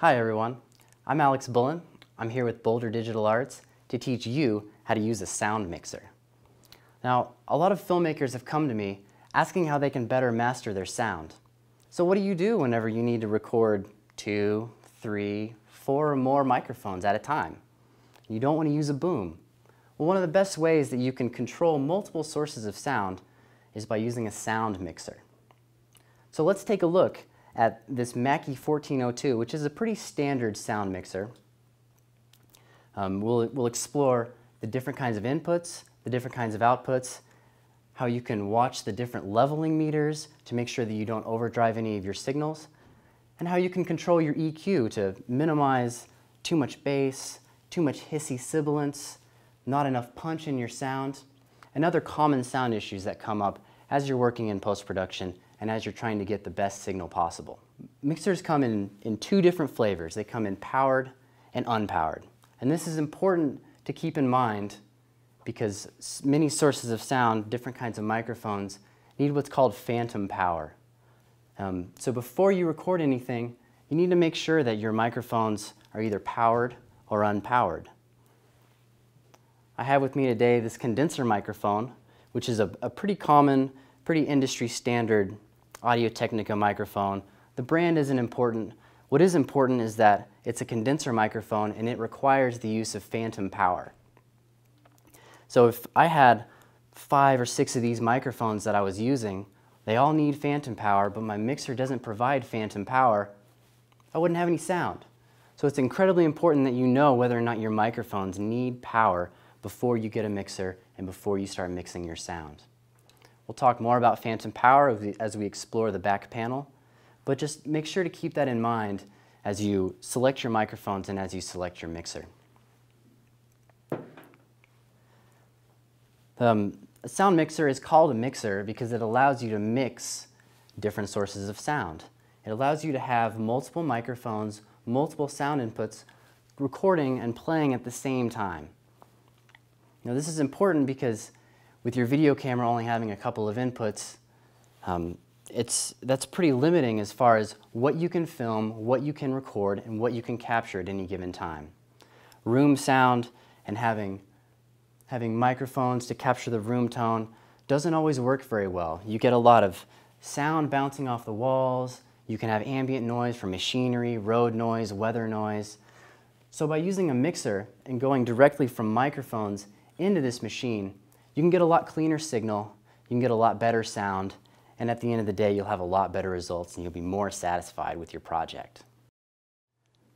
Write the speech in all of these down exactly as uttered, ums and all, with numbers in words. Hi everyone, I'm Alex Bullen. I'm here with Boulder Digital Arts to teach you how to use a sound mixer. Now, a lot of filmmakers have come to me asking how they can better master their sound. So what do you do whenever you need to record two, three, four or more microphones at a time? You don't want to use a boom. Well, one of the best ways that you can control multiple sources of sound is by using a sound mixer. So let's take a look at this Mackie fourteen oh two, which is a pretty standard sound mixer. Um, we'll, we'll explore the different kinds of inputs, the different kinds of outputs, how you can watch the different leveling meters to make sure that you don't overdrive any of your signals, and how you can control your E Q to minimize too much bass, too much hissy sibilance, not enough punch in your sound, and other common sound issues that come up as you're working in post-production and as you're trying to get the best signal possible. Mixers come in, in two different flavors. They come in powered and unpowered. And this is important to keep in mind because many sources of sound, different kinds of microphones, need what's called phantom power. Um, so before you record anything, you need to make sure that your microphones are either powered or unpowered. I have with me today this condenser microphone, which is a, a pretty common, pretty industry standard Audio-Technica microphone. The brand isn't important. What is important is that it's a condenser microphone and it requires the use of phantom power. So if I had five or six of these microphones that I was using, they all need phantom power, but my mixer doesn't provide phantom power, I wouldn't have any sound. So it's incredibly important that you know whether or not your microphones need power before you get a mixer and before you start mixing your sound. We'll talk more about phantom power as we explore the back panel, but just make sure to keep that in mind as you select your microphones and as you select your mixer. Um, a sound mixer is called a mixer because it allows you to mix different sources of sound. It allows you to have multiple microphones, multiple sound inputs, recording and playing at the same time. Now this is important because with your video camera only having a couple of inputs, um, it's, that's pretty limiting as far as what you can film, what you can record, and what you can capture at any given time. Room sound and having, having microphones to capture the room tone doesn't always work very well. You get a lot of sound bouncing off the walls, you can have ambient noise from machinery, road noise, weather noise. So by using a mixer and going directly from microphones into this machine, you can get a lot cleaner signal, you can get a lot better sound, and at the end of the day you'll have a lot better results and you'll be more satisfied with your project.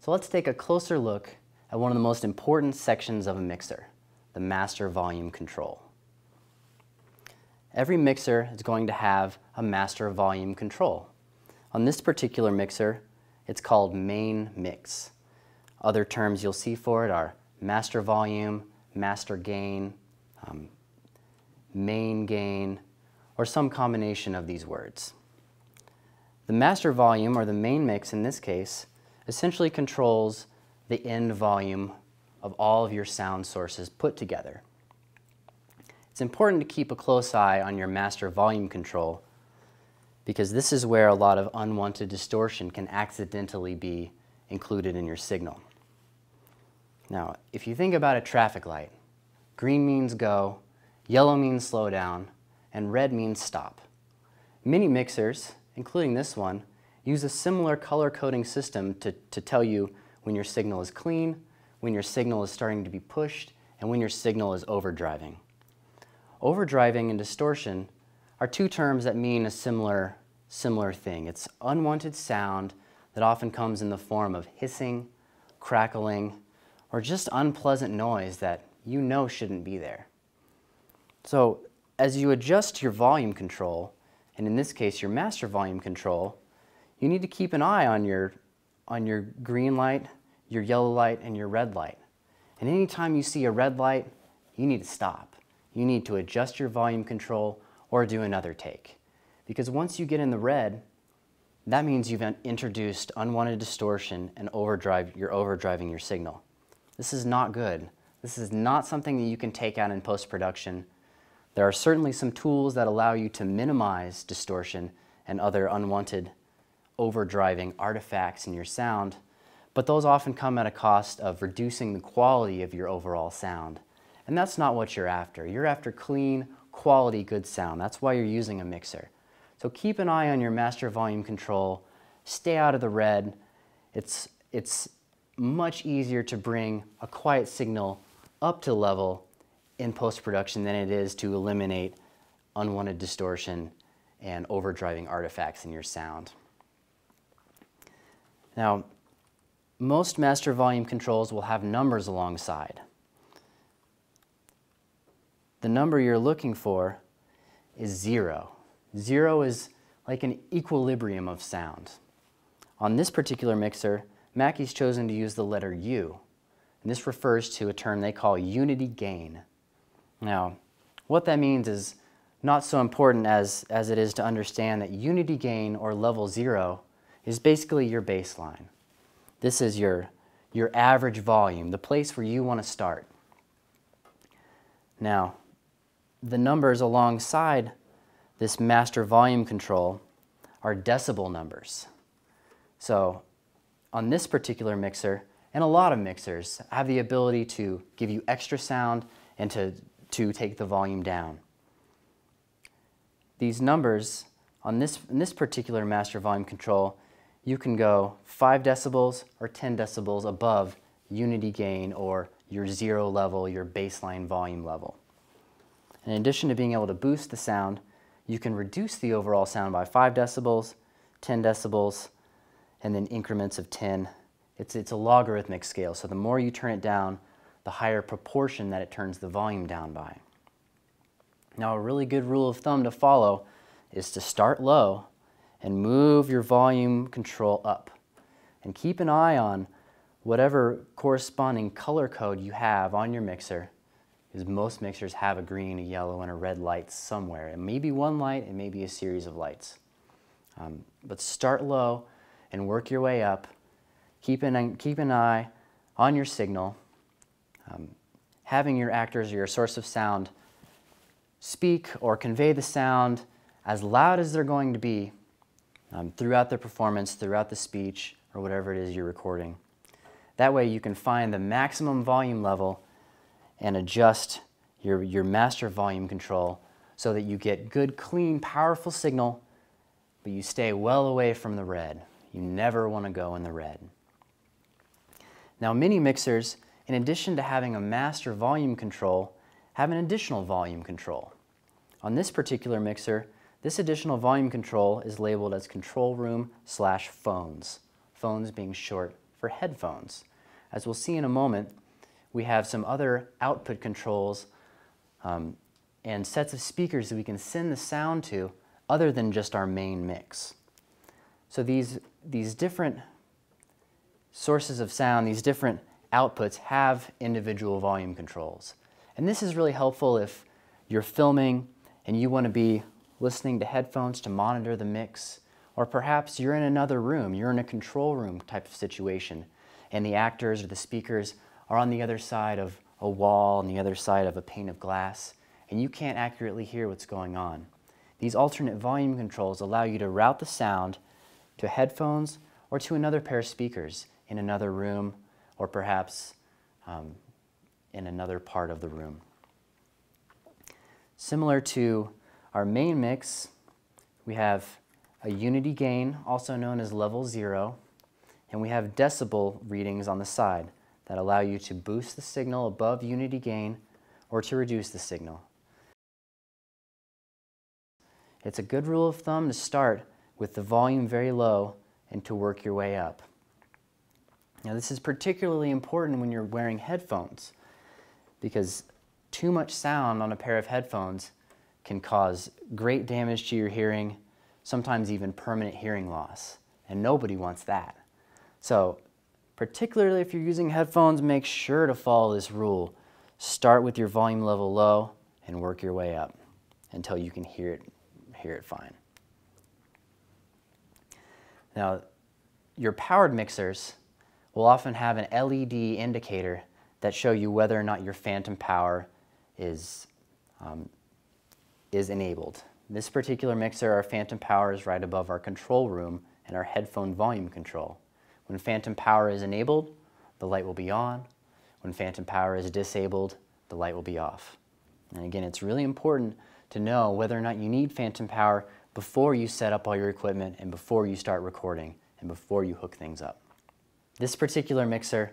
So let's take a closer look at one of the most important sections of a mixer, the master volume control. Every mixer is going to have a master volume control. On this particular mixer, it's called main mix. Other terms you'll see for it are master volume, master gain, um, main gain, or some combination of these words. The master volume, or the main mix in this case, essentially controls the end volume of all of your sound sources put together. It's important to keep a close eye on your master volume control because this is where a lot of unwanted distortion can accidentally be included in your signal. Now, if you think about a traffic light, green means go, yellow means slow down, and red means stop. Many mixers, including this one, use a similar color coding system to, to tell you when your signal is clean, when your signal is starting to be pushed, and when your signal is overdriving. Overdriving and distortion are two terms that mean a similar, similar thing. It's unwanted sound that often comes in the form of hissing, crackling, or just unpleasant noise that you know shouldn't be there. So as you adjust your volume control, and in this case your master volume control, you need to keep an eye on your, on your green light, your yellow light, and your red light. And anytime you see a red light, you need to stop. You need to adjust your volume control or do another take. Because once you get in the red, that means you've introduced unwanted distortion and overdrive, you're overdriving your signal. This is not good. This is not something that you can take out in post-production. There are certainly some tools that allow you to minimize distortion and other unwanted overdriving artifacts in your sound, but those often come at a cost of reducing the quality of your overall sound. And that's not what you're after. You're after clean, quality, good sound. That's why you're using a mixer. So keep an eye on your master volume control. Stay out of the red. It's, it's much easier to bring a quiet signal up to level in post-production than it is to eliminate unwanted distortion and overdriving artifacts in your sound. Now, most master volume controls will have numbers alongside. The number you're looking for is zero. Zero is like an equilibrium of sound. On this particular mixer, Mackie's chosen to use the letter U, and this refers to a term they call unity gain. Now, what that means is not so important as, as it is to understand that unity gain, or level zero, is basically your baseline. This is your, your average volume, the place where you want to start. Now, the numbers alongside this master volume control are decibel numbers. So on this particular mixer, and a lot of mixers, have the ability to give you extra sound and to, to take the volume down. These numbers on this, in this particular master volume control, you can go five decibels or ten decibels above unity gain, or your zero level, your baseline volume level. In addition to being able to boost the sound, you can reduce the overall sound by five decibels, ten decibels, and then increments of ten. It's, it's a logarithmic scale, so the more you turn it down, the higher proportion that it turns the volume down by. Now, a really good rule of thumb to follow is to start low and move your volume control up. And keep an eye on whatever corresponding color code you have on your mixer, because most mixers have a green, a yellow, and a red light somewhere. It may be one light, it may be a series of lights. Um, but start low and work your way up. Keep an, keep an eye on your signal. Um, having your actors or your source of sound speak or convey the sound as loud as they're going to be um, throughout their performance, throughout the speech, or whatever it is you're recording. That way you can find the maximum volume level and adjust your, your master volume control so that you get good, clean, powerful signal, but you stay well away from the red. You never want to go in the red. Now, mini mixers, in addition to having a master volume control, have an additional volume control. On this particular mixer, this additional volume control is labeled as control room slash phones, phones being short for headphones. As we'll see in a moment, we have some other output controls um, and sets of speakers that we can send the sound to other than just our main mix. So these, these different sources of sound, these different outputs have individual volume controls. And this is really helpful if you're filming and you want to be listening to headphones to monitor the mix, or perhaps you're in another room, you're in a control room type of situation, and the actors or the speakers are on the other side of a wall, on the other side of a pane of glass, and you can't accurately hear what's going on. These alternate volume controls allow you to route the sound to headphones or to another pair of speakers in another room, or perhaps um, in another part of the room. Similar to our main mix, we have a unity gain, also known as level zero, and we have decibel readings on the side that allow you to boost the signal above unity gain or to reduce the signal. It's a good rule of thumb to start with the volume very low and to work your way up. Now, this is particularly important when you're wearing headphones, because too much sound on a pair of headphones can cause great damage to your hearing, sometimes even permanent hearing loss, and nobody wants that. So, particularly if you're using headphones, make sure to follow this rule. Start with your volume level low and work your way up until you can hear it, hear it fine. Now, your powered mixers will often have an L E D indicator that show you whether or not your phantom power is, um, is enabled. This particular mixer, our phantom power is right above our control room and our headphone volume control. When phantom power is enabled, the light will be on. When phantom power is disabled, the light will be off. And again, it's really important to know whether or not you need phantom power before you set up all your equipment and before you start recording and before you hook things up. This particular mixer,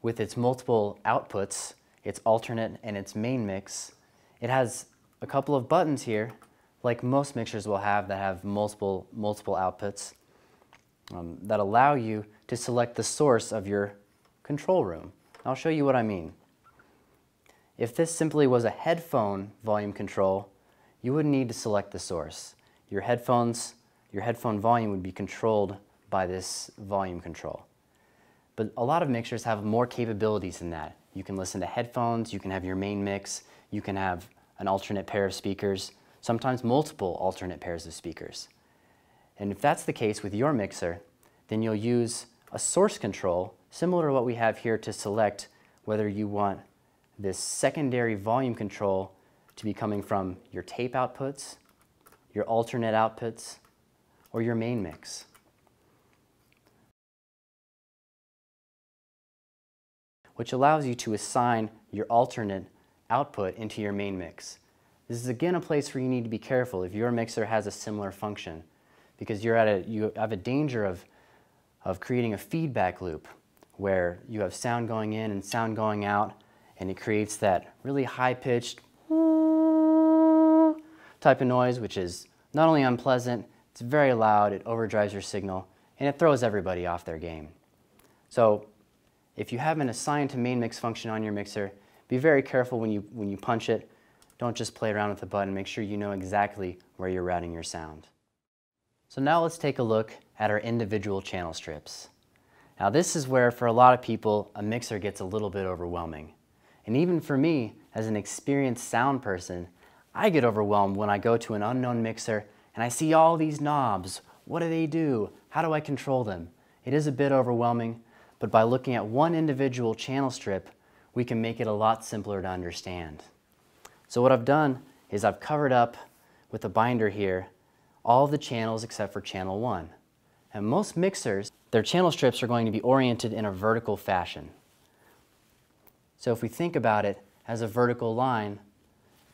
with its multiple outputs, its alternate and its main mix, it has a couple of buttons here, like most mixers will have that have multiple, multiple outputs um, that allow you to select the source of your control room. I'll show you what I mean. If this simply was a headphone volume control, you would need to select the source. Your headphones, your headphone volume would be controlled by this volume control. But a lot of mixers have more capabilities than that. You can listen to headphones, you can have your main mix, you can have an alternate pair of speakers, sometimes multiple alternate pairs of speakers. And if that's the case with your mixer, then you'll use a source control similar to what we have here to select whether you want this secondary volume control to be coming from your tape outputs, your alternate outputs, or your main mix. Which allows you to assign your alternate output into your main mix. This is again a place where you need to be careful if your mixer has a similar function, because you're at a, you have a danger of, of creating a feedback loop where you have sound going in and sound going out, and it creates that really high-pitched type of noise, which is not only unpleasant, it's very loud, it overdrives your signal, and it throws everybody off their game. So if you haven't assigned to main mix function on your mixer, be very careful when you, when you punch it. Don't just play around with the button. Make sure you know exactly where you're routing your sound. So now let's take a look at our individual channel strips. Now this is where, for a lot of people, a mixer gets a little bit overwhelming. And even for me, as an experienced sound person, I get overwhelmed when I go to an unknown mixer and I see all these knobs. What do they do? How do I control them? It is a bit overwhelming, but by looking at one individual channel strip, we can make it a lot simpler to understand. So what I've done is I've covered up with a binder here all the channels except for channel one. And most mixers, their channel strips are going to be oriented in a vertical fashion. So if we think about it as a vertical line,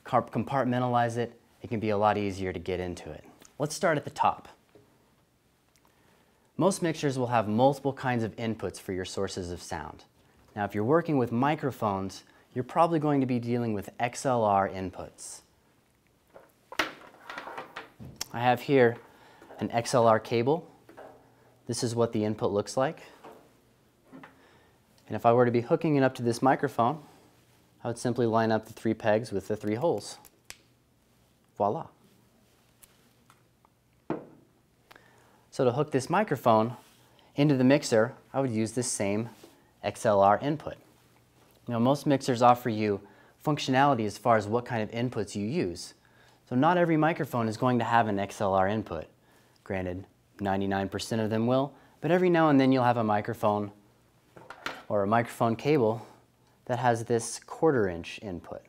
compartmentalize it, it can be a lot easier to get into it. Let's start at the top. Most mixers will have multiple kinds of inputs for your sources of sound. Now, if you're working with microphones, you're probably going to be dealing with X L R inputs. I have here an X L R cable. This is what the input looks like. And if I were to be hooking it up to this microphone, I would simply line up the three pegs with the three holes. Voila. So to hook this microphone into the mixer, I would use this same X L R input. Now, most mixers offer you functionality as far as what kind of inputs you use. So not every microphone is going to have an X L R input. Granted, ninety-nine percent of them will, but every now and then you'll have a microphone or a microphone cable that has this quarter-inch input.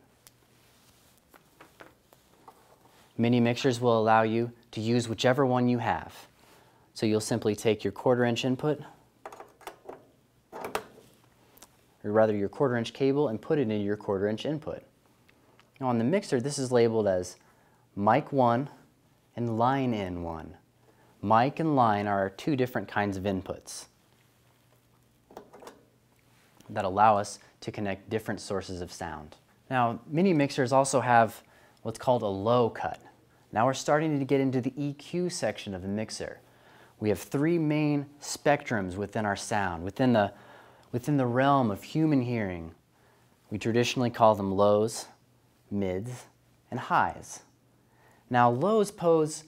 Many mixers will allow you to use whichever one you have. So you'll simply take your quarter-inch input, or rather your quarter-inch cable, and put it into your quarter-inch input. Now on the mixer, this is labeled as mic one and line in one. Mic and line are two different kinds of inputs that allow us to connect different sources of sound. Now, many mixers also have what's called a low cut. Now we're starting to get into the E Q section of the mixer. We have three main spectrums within our sound, within the Within the realm of human hearing. We traditionally call them lows, mids, and highs. Now, lows pose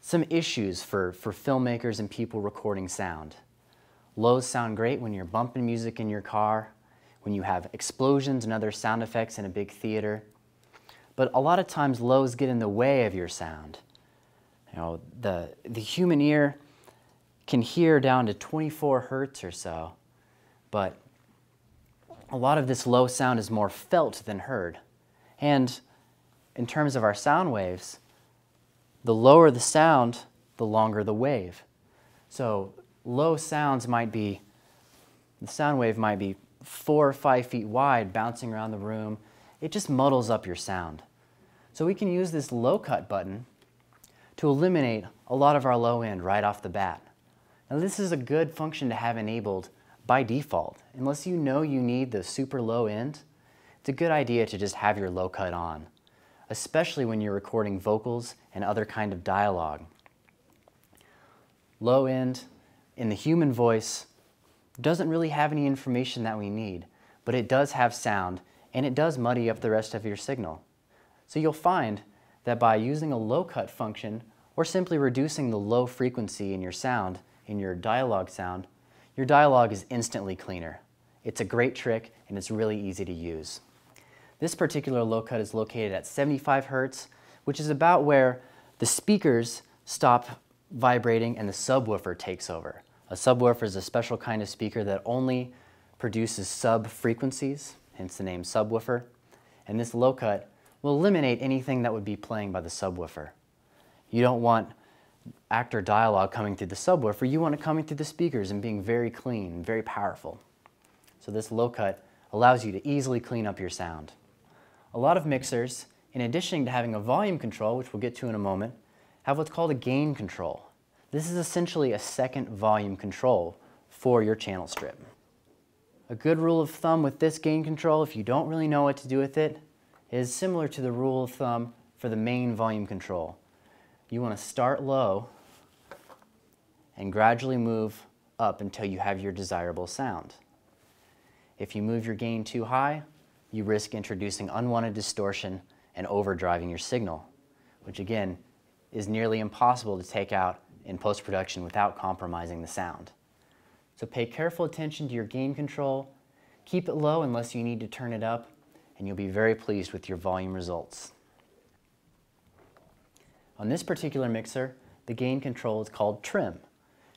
some issues for, for filmmakers and people recording sound. Lows sound great when you're bumping music in your car, when you have explosions and other sound effects in a big theater. But a lot of times, lows get in the way of your sound. You know, the, the human ear can hear down to twenty-four hertz or so. But a lot of this low sound is more felt than heard. And in terms of our sound waves, the lower the sound, the longer the wave. So low sounds might be, the sound wave might be four or five feet wide bouncing around the room. It just muddles up your sound. So we can use this low cut button to eliminate a lot of our low end right off the bat. Now this is a good function to have enabled by default. Unless you know you need the super low end, it's a good idea to just have your low cut on, especially when you're recording vocals and other kind of dialogue. Low end in the human voice doesn't really have any information that we need, but it does have sound and it does muddy up the rest of your signal. So you'll find that by using a low cut function or simply reducing the low frequency in your sound, in your dialogue sound, your dialogue is instantly cleaner. It's a great trick and it's really easy to use. This particular low cut is located at seventy-five hertz, which is about where the speakers stop vibrating and the subwoofer takes over. A subwoofer is a special kind of speaker that only produces sub frequencies, hence the name subwoofer, and this low cut will eliminate anything that would be playing by the subwoofer. You don't want actor dialogue coming through the subwoofer, you want it coming through the speakers and being very clean, very powerful. So this low cut allows you to easily clean up your sound. A lot of mixers, in addition to having a volume control, which we'll get to in a moment, have what's called a gain control. This is essentially a second volume control for your channel strip. A good rule of thumb with this gain control, if you don't really know what to do with it, is similar to the rule of thumb for the main volume control. You want to start low and gradually move up until you have your desirable sound. If you move your gain too high, you risk introducing unwanted distortion and overdriving your signal, which again is nearly impossible to take out in post-production without compromising the sound. So pay careful attention to your gain control, keep it low unless you need to turn it up, and you'll be very pleased with your volume results. On this particular mixer, the gain control is called trim.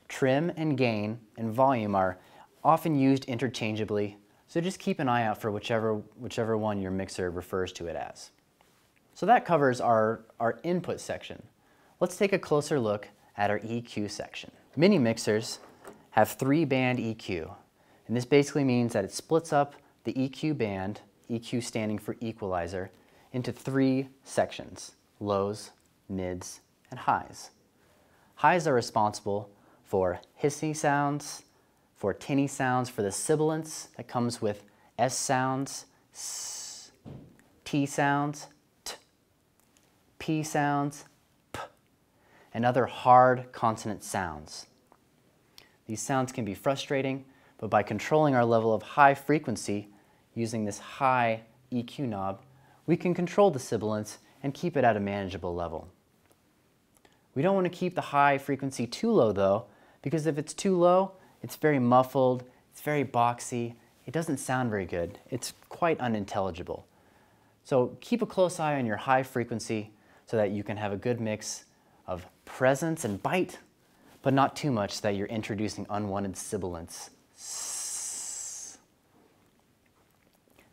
Trim and gain and volume are often used interchangeably, so just keep an eye out for whichever, whichever one your mixer refers to it as. So that covers our, our input section. Let's take a closer look at our E Q section. Mini mixers have three band E Q, and this basically means that it splits up the E Q band, E Q standing for equalizer, into three sections: lows, mids, and highs. Highs are responsible for hissy sounds, for tinny sounds, for the sibilance that comes with S sounds, S, T sounds, T, P sounds, P, and other hard consonant sounds. These sounds can be frustrating, but by controlling our level of high frequency using this high E Q knob, we can control the sibilance and keep it at a manageable level. We don't want to keep the high frequency too low though, because if it's too low, it's very muffled, it's very boxy, it doesn't sound very good, it's quite unintelligible. So keep a close eye on your high frequency so that you can have a good mix of presence and bite, but not too much that you're introducing unwanted sibilance.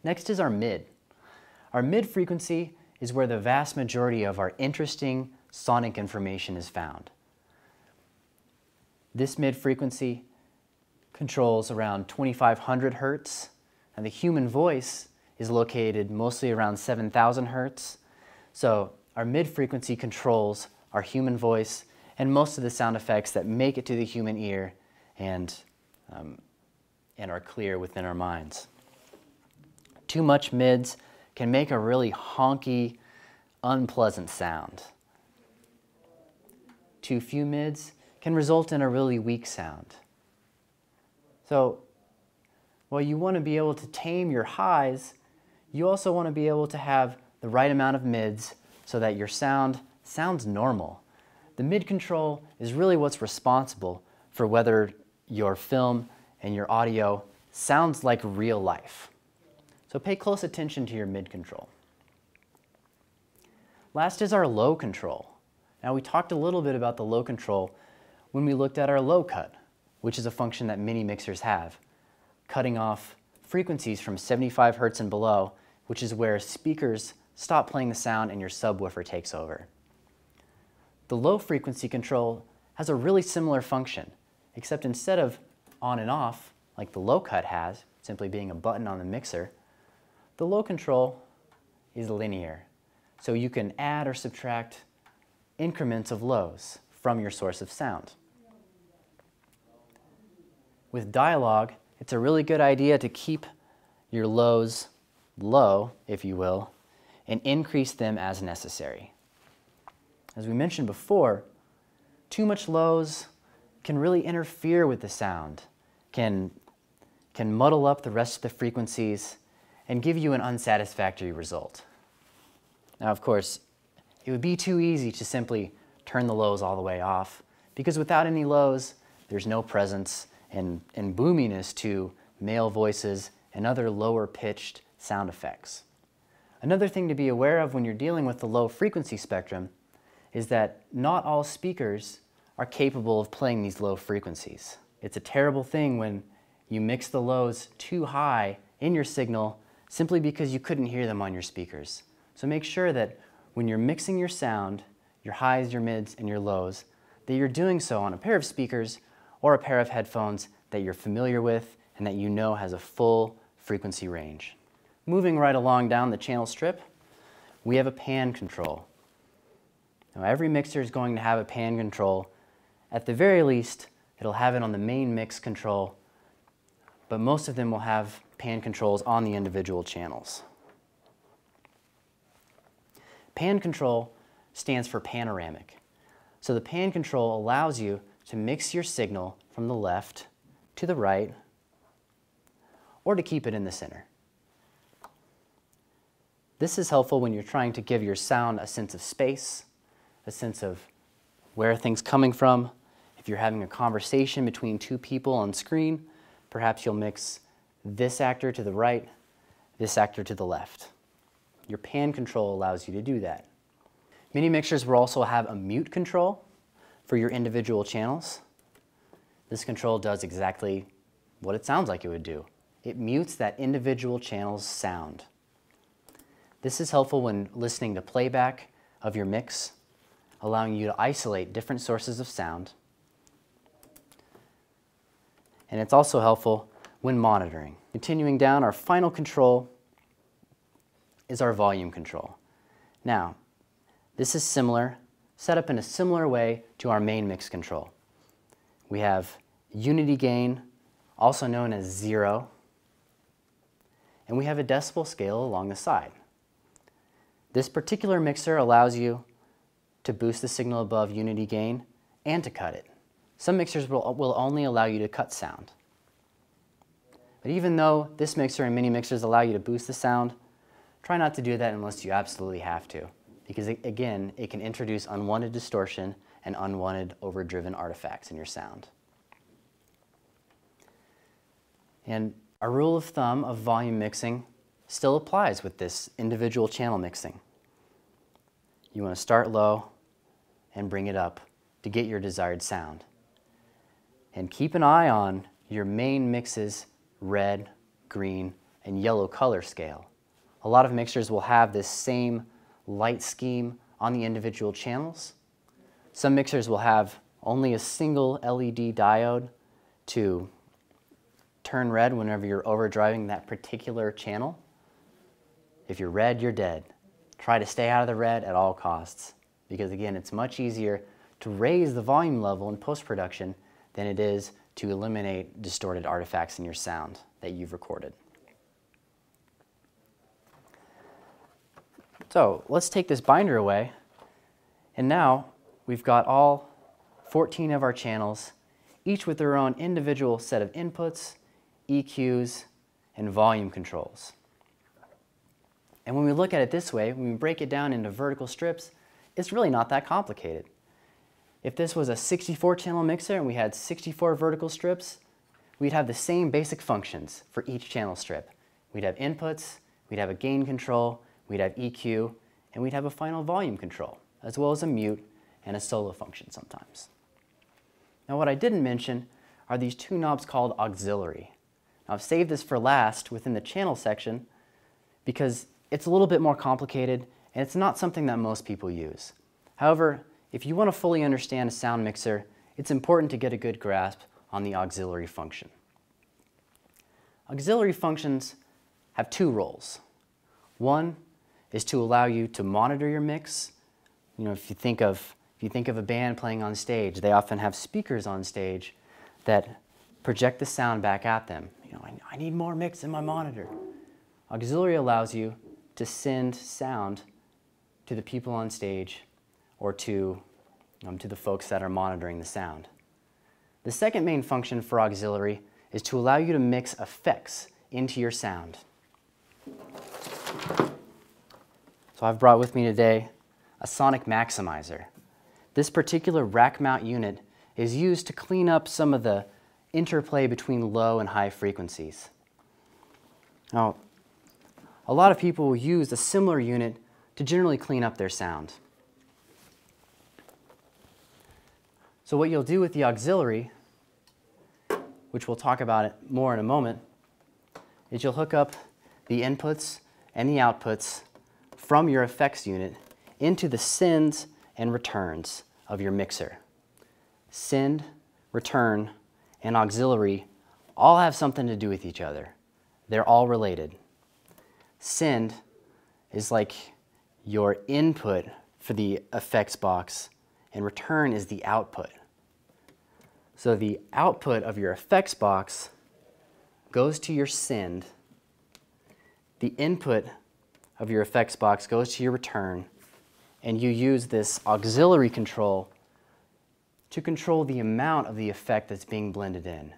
Next is our mid. Our mid frequency is where the vast majority of our interesting sonic information is found. This mid frequency controls around twenty-five hundred hertz, and the human voice is located mostly around seven thousand hertz. So our mid frequency controls our human voice and most of the sound effects that make it to the human ear and, um, and are clear within our minds. Too much mids can make a really honky, unpleasant sound. Too few mids can result in a really weak sound. So while you want to be able to tame your highs, you also want to be able to have the right amount of mids so that your sound sounds normal. The mid control is really what's responsible for whether your film and your audio sounds like real life. So pay close attention to your mid control. Last is our low control. Now we talked a little bit about the low control when we looked at our low cut, which is a function that many mixers have, cutting off frequencies from seventy-five hertz and below, which is where speakers stop playing the sound and your subwoofer takes over. The low frequency control has a really similar function. except instead of on and off, like the low cut has, simply being a button on the mixer, the low control is linear. So you can add or subtract increments of lows from your source of sound. With dialogue, it's a really good idea to keep your lows low, if you will, and increase them as necessary. As we mentioned before, too much lows can really interfere with the sound, can, can muddle up the rest of the frequencies, and give you an unsatisfactory result. Now, of course, it would be too easy to simply turn the lows all the way off, because without any lows, there's no presence and, and boominess to male voices and other lower-pitched sound effects. Another thing to be aware of when you're dealing with the low frequency spectrum is that not all speakers are capable of playing these low frequencies. It's a terrible thing when you mix the lows too high in your signal simply because you couldn't hear them on your speakers. So make sure that when you're mixing your sound, your highs, your mids, and your lows, that you're doing so on a pair of speakers or a pair of headphones that you're familiar with and that you know has a full frequency range. Moving right along down the channel strip, we have a pan control. Now, every mixer is going to have a pan control. At the very least, it'll have it on the main mix control, but most of them will have pan controls on the individual channels. Pan control stands for panoramic. So the pan control allows you to mix your signal from the left to the right, or to keep it in the center. This is helpful when you're trying to give your sound a sense of space, a sense of where things are coming from. If you're having a conversation between two people on screen, perhaps you'll mix this actor to the right, this actor to the left. Your pan control allows you to do that. Many mixers will also have a mute control for your individual channels. This control does exactly what it sounds like it would do. It mutes that individual channel's sound. This is helpful when listening to playback of your mix, allowing you to isolate different sources of sound. And it's also helpful when monitoring. Continuing down, our final control is our volume control. Now, this is similar, set up in a similar way to our main mix control. We have unity gain, also known as zero, and we have a decibel scale along the side. This particular mixer allows you to boost the signal above unity gain and to cut it. Some mixers will, will only allow you to cut sound. But even though this mixer and many mixers allow you to boost the sound, try not to do that unless you absolutely have to, because it, again, it can introduce unwanted distortion and unwanted overdriven artifacts in your sound. And our rule of thumb of volume mixing still applies with this individual channel mixing. You want to start low and bring it up to get your desired sound. And keep an eye on your main mix's red, green, and yellow color scale. A lot of mixers will have this same light scheme on the individual channels. Some mixers will have only a single L E D diode to turn red whenever you're overdriving that particular channel. If you're red, you're dead. Try to stay out of the red at all costs, because again, it's much easier to raise the volume level in post-production than it is to eliminate distorted artifacts in your sound that you've recorded. So let's take this binder away, and now we've got all fourteen of our channels, each with their own individual set of inputs, E Qs, and volume controls. And when we look at it this way, when we break it down into vertical strips, it's really not that complicated. If this was a sixty-four channel mixer and we had sixty-four vertical strips, we'd have the same basic functions for each channel strip. We'd have inputs, we'd have a gain control, we'd have E Q, and we'd have a final volume control, as well as a mute and a solo function sometimes. Now, what I didn't mention are these two knobs called auxiliary. Now, I've saved this for last within the channel section because it's a little bit more complicated and it's not something that most people use. However, if you want to fully understand a sound mixer, it's important to get a good grasp on the auxiliary function. Auxiliary functions have two roles. One is to allow you to monitor your mix. You know, if you think of if you think of a band playing on stage, they often have speakers on stage that project the sound back at them. You know, I, I need more mix in my monitor. Auxiliary allows you to send sound to the people on stage or to um, to the folks that are monitoring the sound. The second main function for auxiliary is to allow you to mix effects into your sound. So I've brought with me today a Sonic Maximizer. This particular rack mount unit is used to clean up some of the interplay between low and high frequencies. Now, a lot of people will use a similar unit to generally clean up their sound. So what you'll do with the auxiliary, which we'll talk about it more in a moment, is you'll hook up the inputs and the outputs from your effects unit into the sends and returns of your mixer. Send, return, and auxiliary all have something to do with each other. They're all related. Send is like your input for the effects box, and return is the output. So the output of your effects box goes to your send, the input of your effects box goes to your return, and you use this auxiliary control to control the amount of the effect that's being blended in.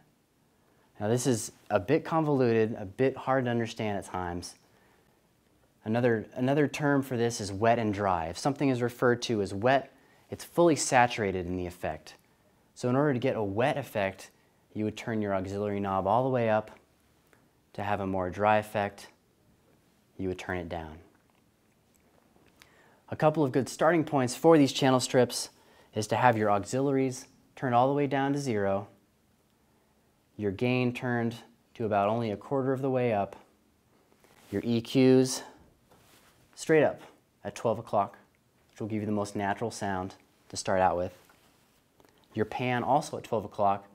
Now this is a bit convoluted, a bit hard to understand at times. Another, another term for this is wet and dry. If something is referred to as wet, it's fully saturated in the effect. So in order to get a wet effect, you would turn your auxiliary knob all the way up. To have a more dry effect, you would turn it down. A couple of good starting points for these channel strips is to have your auxiliaries turned all the way down to zero, your gain turned to about only a quarter of the way up, your E Qs straight up at twelve o'clock, which will give you the most natural sound to start out with. Your pan also at twelve o'clock,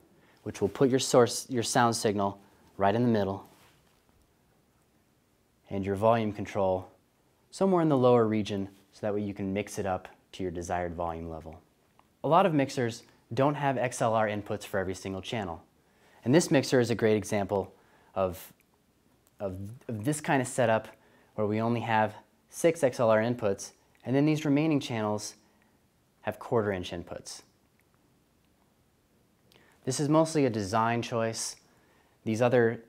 which will put your source, your sound signal right in the middle, and your volume control somewhere in the lower region so that way you can mix it up to your desired volume level. A lot of mixers don't have X L R inputs for every single channel, and this mixer is a great example of, of, of this kind of setup where we only have six X L R inputs, and then these remaining channels have quarter-inch inputs. This is mostly a design choice. These other,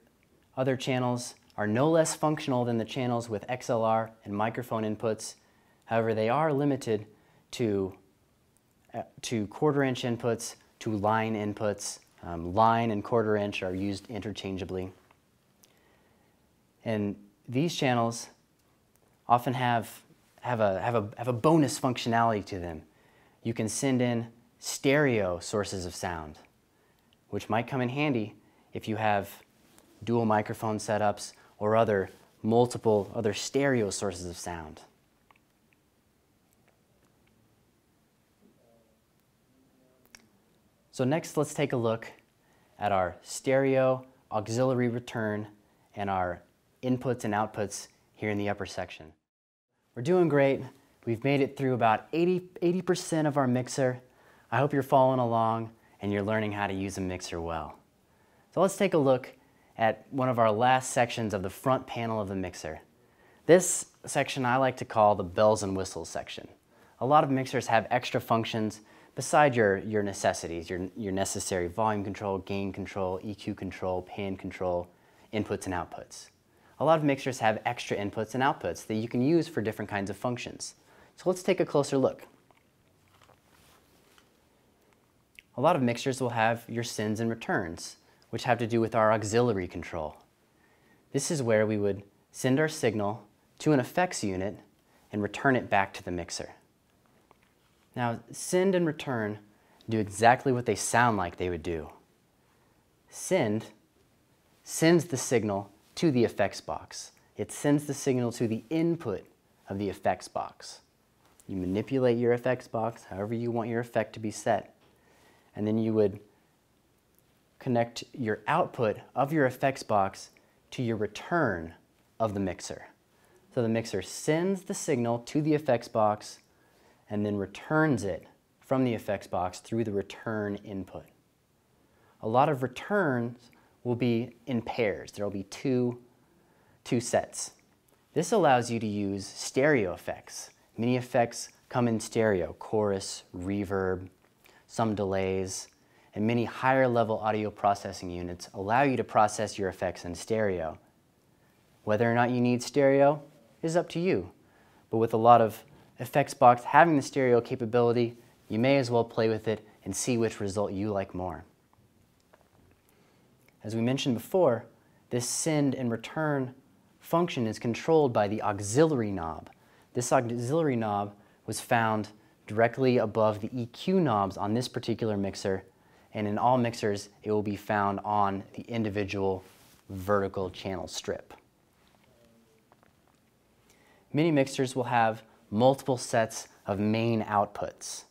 other channels are no less functional than the channels with X L R and microphone inputs. However, they are limited to, uh, to quarter-inch inputs, to line inputs. Um, line and quarter-inch are used interchangeably. And these channels often have, have, a, have, a, have a bonus functionality to them. You can send in stereo sources of sound, which might come in handy if you have dual microphone setups or other multiple other stereo sources of sound. So next, let's take a look at our stereo, auxiliary, return, and our inputs and outputs here in the upper section. We're doing great. We've made it through about eighty percent of our mixer. I hope you're following along and you're learning how to use a mixer well. So let's take a look at one of our last sections of the front panel of the mixer. This section I like to call the bells and whistles section. A lot of mixers have extra functions beside your, your necessities, your, your necessary volume control, gain control, E Q control, pan control, inputs and outputs. A lot of mixers have extra inputs and outputs that you can use for different kinds of functions. So let's take a closer look. A lot of mixers will have your sends and returns, which have to do with our auxiliary control. This is where we would send our signal to an effects unit and return it back to the mixer. Now, send and return do exactly what they sound like they would do. Send sends the signal to the effects box. It sends the signal to the input of the effects box. You manipulate your effects box however you want your effect to be set, and then you would connect your output of your effects box to your return of the mixer. So the mixer sends the signal to the effects box and then returns it from the effects box through the return input. A lot of returns will be in pairs. There will be two, two sets. This allows you to use stereo effects. Many effects come in stereo, chorus, reverb, some delays, and many higher level audio processing units allow you to process your effects in stereo. Whether or not you need stereo is up to you, but with a lot of effects box having the stereo capability, you may as well play with it and see which result you like more. As we mentioned before, this send and return function is controlled by the auxiliary knob. This auxiliary knob was found directly above the E Q knobs on this particular mixer, and in all mixers it will be found on the individual vertical channel strip. Many mixers will have multiple sets of main outputs.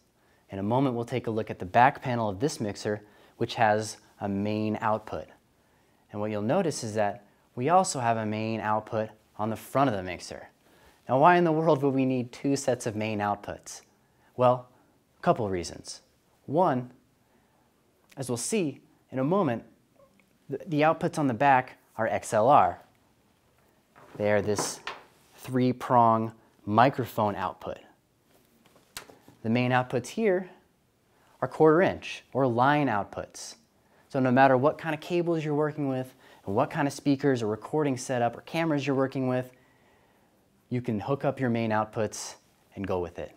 In a moment we'll take a look at the back panel of this mixer, which has a main output. And what you'll notice is that we also have a main output on the front of the mixer. Now why in the world would we need two sets of main outputs? Well, a couple reasons. One, as we'll see in a moment, the outputs on the back are X L R. They are this three-prong microphone output. The main outputs here are quarter inch or line outputs. So no matter what kind of cables you're working with and what kind of speakers or recording setup or cameras you're working with, you can hook up your main outputs and go with it.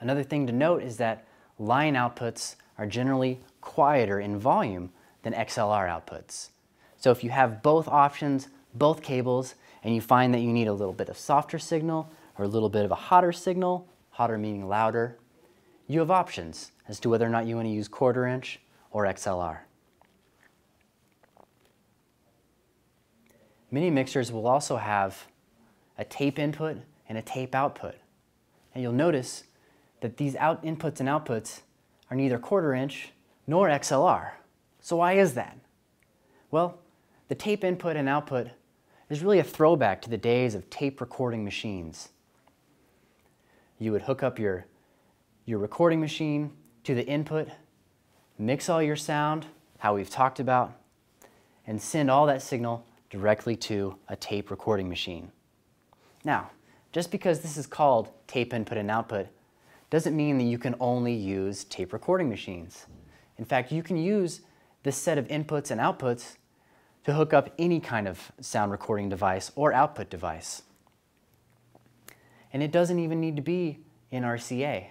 Another thing to note is that line outputs are generally quieter in volume than X L R outputs. So if you have both options, both cables, and you find that you need a little bit of softer signal or a little bit of a hotter signal, hotter meaning louder, you have options as to whether or not you want to use quarter inch or X L R. Many mixers will also have a tape input and a tape output. And you'll notice that these out inputs and outputs are neither quarter inch nor X L R. So why is that? Well, the tape input and output is really a throwback to the days of tape recording machines. You would hook up your, your recording machine to the input, mix all your sound, how we've talked about, and send all that signal directly to a tape recording machine. Now, just because this is called tape input and output doesn't mean that you can only use tape recording machines. In fact, you can use this set of inputs and outputs to hook up any kind of sound recording device or output device. And it doesn't even need to be in R C A.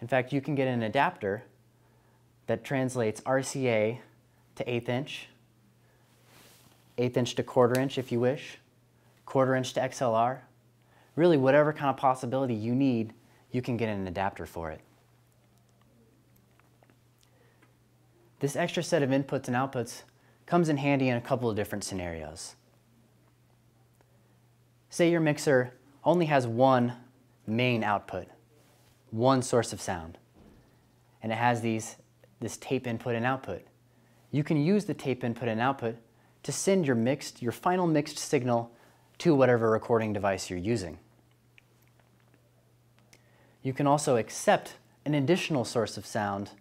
In fact, you can get an adapter that translates R C A to eighth inch, eighth inch to quarter inch if you wish, quarter inch to X L R. Really, whatever kind of possibility you need, you can get an adapter for it. This extra set of inputs and outputs comes in handy in a couple of different scenarios. Say your mixer only has one main output, one source of sound, and it has these, this tape input and output. You can use the tape input and output to send your, mixed, your final mixed signal to whatever recording device you're using. You can also accept an additional source of sound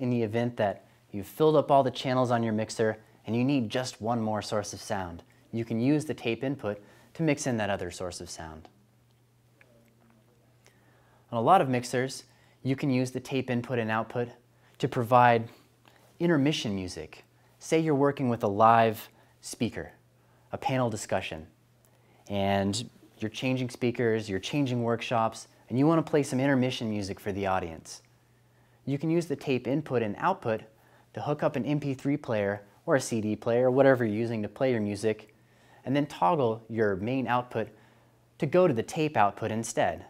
in the event that you've filled up all the channels on your mixer and you need just one more source of sound. You can use the tape input to mix in that other source of sound. On a lot of mixers, you can use the tape input and output to provide intermission music. Say you're working with a live speaker, a panel discussion, and you're changing speakers, you're changing workshops, and you want to play some intermission music for the audience. You can use the tape input and output to hook up an M P three player or a C D player, whatever you're using to play your music, and then toggle your main output to go to the tape output instead.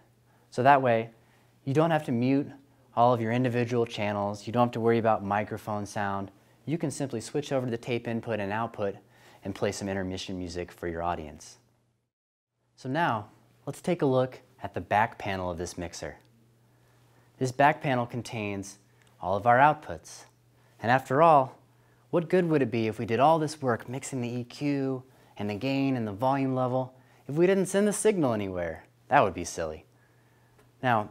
So that way, you don't have to mute all of your individual channels, you don't have to worry about microphone sound. You can simply switch over to the tape input and output and play some intermission music for your audience. So now, let's take a look at the back panel of this mixer. This back panel contains all of our outputs. And after all, what good would it be if we did all this work mixing the E Q and the gain and the volume level if we didn't send the signal anywhere? That would be silly. Now,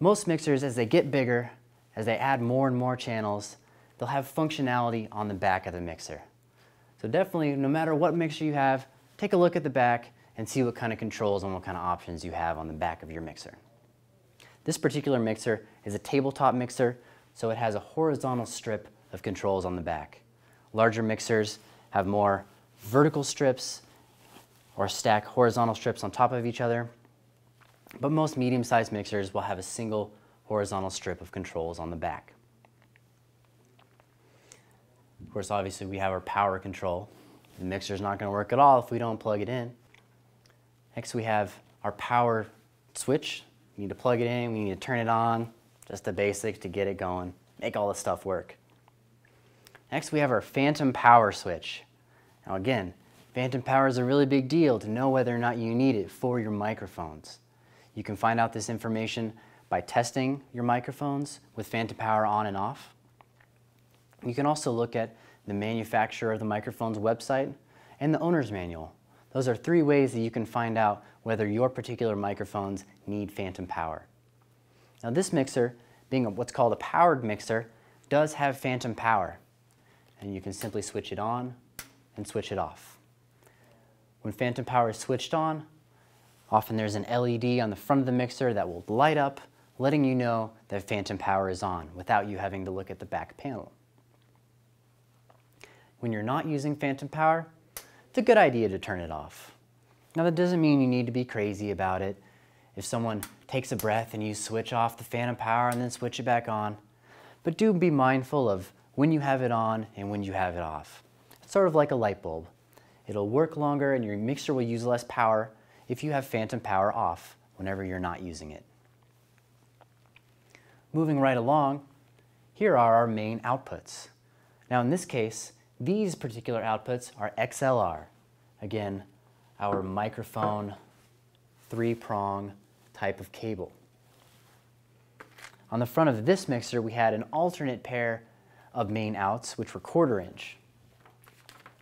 most mixers, as they get bigger, as they add more and more channels, they'll have functionality on the back of the mixer. So definitely, no matter what mixer you have, take a look at the back and see what kind of controls and what kind of options you have on the back of your mixer. This particular mixer is a tabletop mixer, so it has a horizontal strip of controls on the back. Larger mixers have more vertical strips or stack horizontal strips on top of each other, but most medium-sized mixers will have a single horizontal strip of controls on the back. Of course, obviously, we have our power control. The mixer's not going to work at all if we don't plug it in. Next, we have our power switch. We need to plug it in, we need to turn it on, just the basics to get it going, make all this stuff work. Next, we have our phantom power switch. Now again, phantom power is a really big deal to know whether or not you need it for your microphones. You can find out this information by testing your microphones with phantom power on and off. You can also look at the manufacturer of the microphone's website and the owner's manual. Those are three ways that you can find out whether your particular microphones need phantom power. Now this mixer, being what's called a powered mixer, does have phantom power, and you can simply switch it on and switch it off. When phantom power is switched on, often there's an L E D on the front of the mixer that will light up, letting you know that phantom power is on without you having to look at the back panel. When you're not using phantom power, it's a good idea to turn it off. Now that doesn't mean you need to be crazy about it. If someone takes a breath and you switch off the phantom power and then switch it back on, but do be mindful of when you have it on and when you have it off. It's sort of like a light bulb. It'll work longer and your mixer will use less power if you have phantom power off whenever you're not using it. Moving right along, here are our main outputs. Now in this case, these particular outputs are X L R. Again, our microphone three-prong type of cable. On the front of this mixer, we had an alternate pair of main outs, which were quarter inch,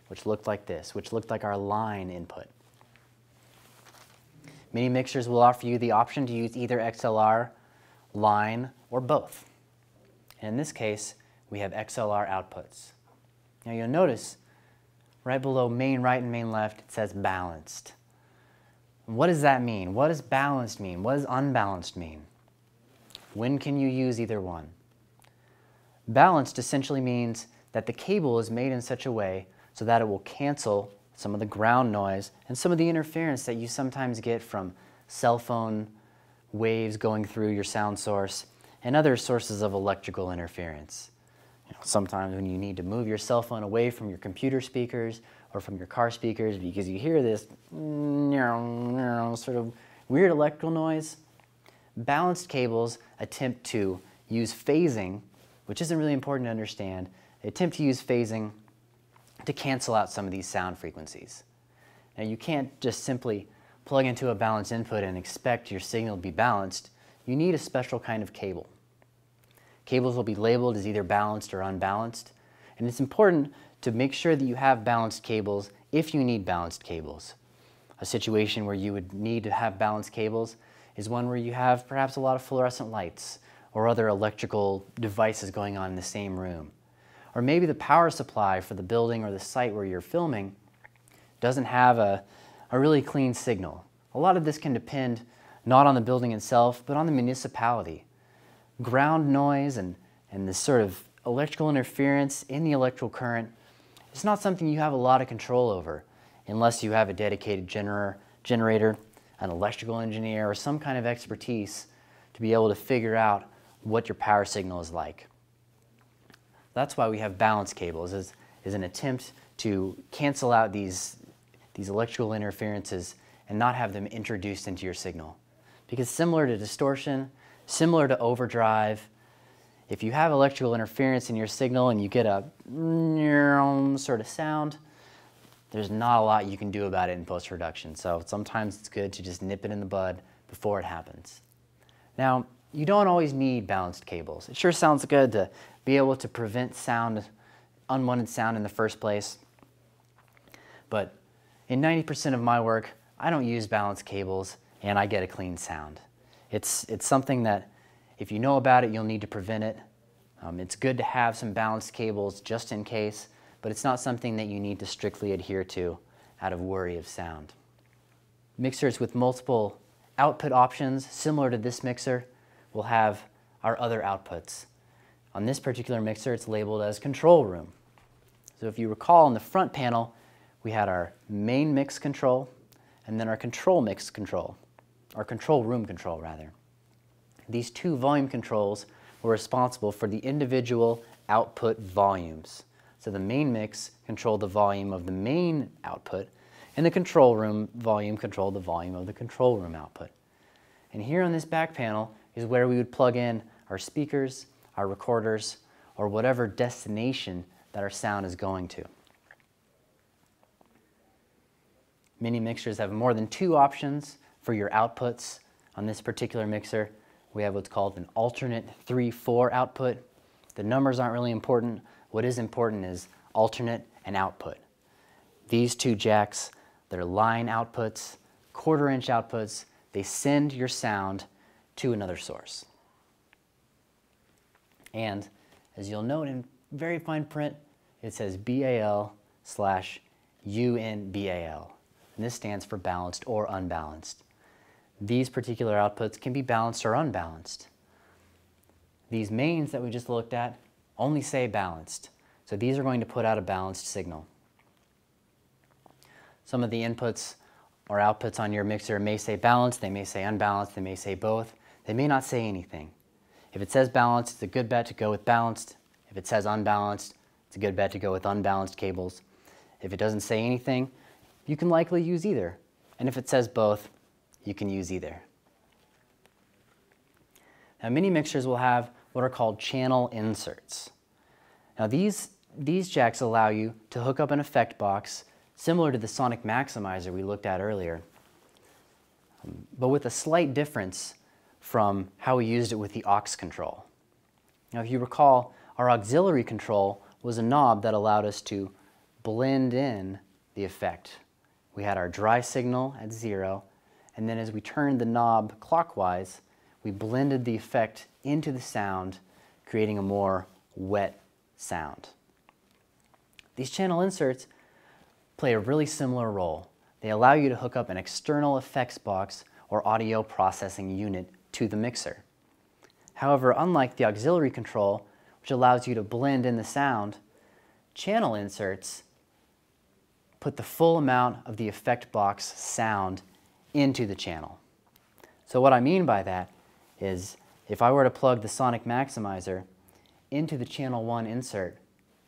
which looked like this, which looked like our line input. Many mixers will offer you the option to use either X L R, line, or both. And in this case, we have X L R outputs. Now you'll notice right below main right and main left, it says balanced. What does that mean? What does balanced mean? What does unbalanced mean? When can you use either one? Balanced essentially means that the cable is made in such a way so that it will cancel some of the ground noise and some of the interference that you sometimes get from cell phone waves going through your sound source and other sources of electrical interference. You know, sometimes when you need to move your cell phone away from your computer speakers or from your car speakers because you hear this sort of weird electrical noise, balanced cables attempt to use phasing, which isn't really important to understand, they attempt to use phasing to cancel out some of these sound frequencies. Now you can't just simply plug into a balanced input and expect your signal to be balanced. You need a special kind of cable. Cables will be labeled as either balanced or unbalanced, and it's important to make sure that you have balanced cables if you need balanced cables. A situation where you would need to have balanced cables is one where you have perhaps a lot of fluorescent lights or other electrical devices going on in the same room. Or maybe the power supply for the building or the site where you're filming doesn't have a, a really clean signal. A lot of this can depend not on the building itself, but on the municipality. Ground noise and, and this sort of electrical interference in the electrical current is not something you have a lot of control over unless you have a dedicated gener generator, an electrical engineer, or some kind of expertise to be able to figure out what your power signal is like. That's why we have balance cables, is, is an attempt to cancel out these, these electrical interferences and not have them introduced into your signal. Because similar to distortion, similar to overdrive, if you have electrical interference in your signal and you get a sort of sound, there's not a lot you can do about it in post-production. So sometimes it's good to just nip it in the bud before it happens. Now, you don't always need balanced cables. It sure sounds good to be able to prevent sound, unwanted sound in the first place. But in ninety percent of my work, I don't use balanced cables and I get a clean sound. It's, it's something that if you know about it, you'll need to prevent it. Um, it's good to have some balanced cables just in case, but it's not something that you need to strictly adhere to out of worry of sound. Mixers with multiple output options, similar to this mixer, will have our other outputs. On this particular mixer, it's labeled as control room. So if you recall, in the front panel, we had our main mix control and then our control mix control, or control room control, rather. These two volume controls were responsible for the individual output volumes. So the main mix controlled the volume of the main output, and the control room volume controlled the volume of the control room output. And here on this back panel is where we would plug in our speakers, our recorders, or whatever destination that our sound is going to. Many mixers have more than two options for your outputs. On this particular mixer, we have what's called an alternate three four output. The numbers aren't really important. What is important is alternate and output. These two jacks, they're line outputs, quarter inch outputs. They send your sound to another source. And as you'll note in very fine print, it says B A L slash U N B A L. And this stands for balanced or unbalanced. These particular outputs can be balanced or unbalanced. These mains that we just looked at only say balanced, so these are going to put out a balanced signal. Some of the inputs or outputs on your mixer may say balanced, they may say unbalanced, they may say both, they may not say anything. If it says balanced, it's a good bet to go with balanced. If it says unbalanced, it's a good bet to go with unbalanced cables. If it doesn't say anything, you can likely use either. And if it says both, you can use either. Now, many mixers will have what are called channel inserts. Now these, these jacks allow you to hook up an effect box similar to the Sonic Maximizer we looked at earlier, but with a slight difference from how we used it with the aux control. Now if you recall, our auxiliary control was a knob that allowed us to blend in the effect. We had our dry signal at zero, and then as we turned the knob clockwise, we blended the effect into the sound, creating a more wet sound. These channel inserts play a really similar role. They allow you to hook up an external effects box or audio processing unit to the mixer. However, unlike the auxiliary control, which allows you to blend in the sound, channel inserts put the full amount of the effect box sound into the channel. So what I mean by that is if I were to plug the Sonic Maximizer into the channel one insert,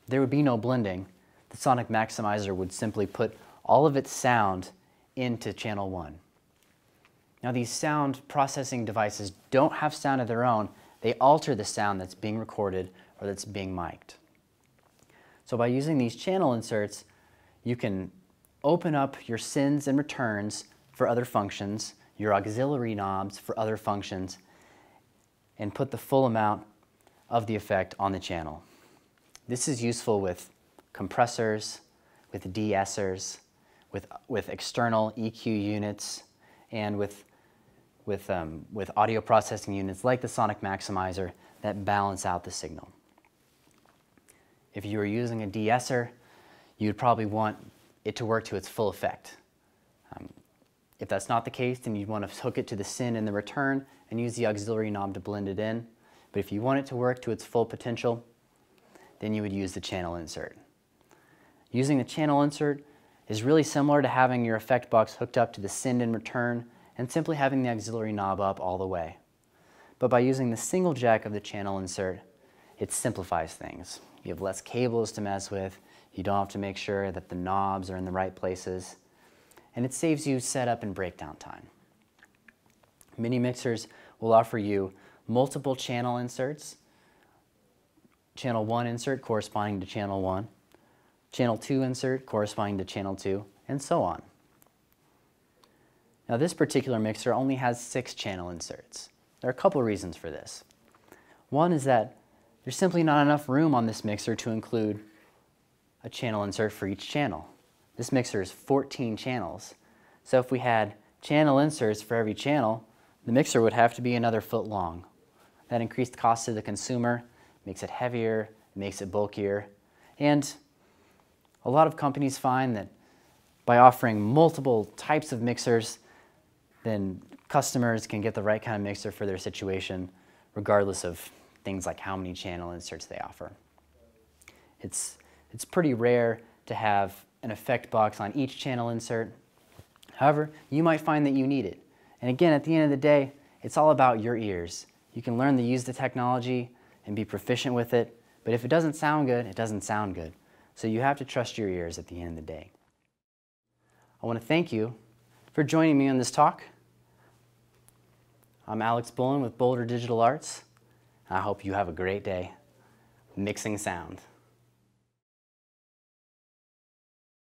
there would be no blending. The Sonic Maximizer would simply put all of its sound into channel one. Now these sound processing devices don't have sound of their own. They alter the sound that's being recorded or that's being mic'd. So by using these channel inserts, you can open up your sends and returns for other functions, your auxiliary knobs for other functions, and put the full amount of the effect on the channel. This is useful with compressors, with de-essers, with, with external E Q units, and with, with, um, with audio processing units like the Sonic Maximizer that balance out the signal. If you were using a de-esser, you'd probably want it to work to its full effect. Um, If that's not the case, then you'd want to hook it to the send and the return and use the auxiliary knob to blend it in. But if you want it to work to its full potential, then you would use the channel insert. Using the channel insert is really similar to having your effect box hooked up to the send and return and simply having the auxiliary knob up all the way. But by using the single jack of the channel insert, it simplifies things. You have less cables to mess with, you don't have to make sure that the knobs are in the right places, and it saves you setup and breakdown time. Mini mixers will offer you multiple channel inserts. Channel one insert corresponding to channel one, channel two insert corresponding to channel two, and so on. Now this particular mixer only has six channel inserts. There are a couple reasons for this. One is that There's simply not enough room on this mixer to include a channel insert for each channel. This mixer is fourteen channels. So if we had channel inserts for every channel, the mixer would have to be another foot long. That increased cost to the consumer, makes it heavier, makes it bulkier, and a lot of companies find that by offering multiple types of mixers, then customers can get the right kind of mixer for their situation, regardless of things like how many channel inserts they offer. It's, it's pretty rare to have an effect box on each channel insert. However, you might find that you need it. And again, at the end of the day, it's all about your ears. You can learn to use the technology and be proficient with it, but if it doesn't sound good, it doesn't sound good. So you have to trust your ears at the end of the day. I want to thank you for joining me on this talk. I'm Alex Bullen with Boulder Digital Arts. I hope you have a great day mixing sound.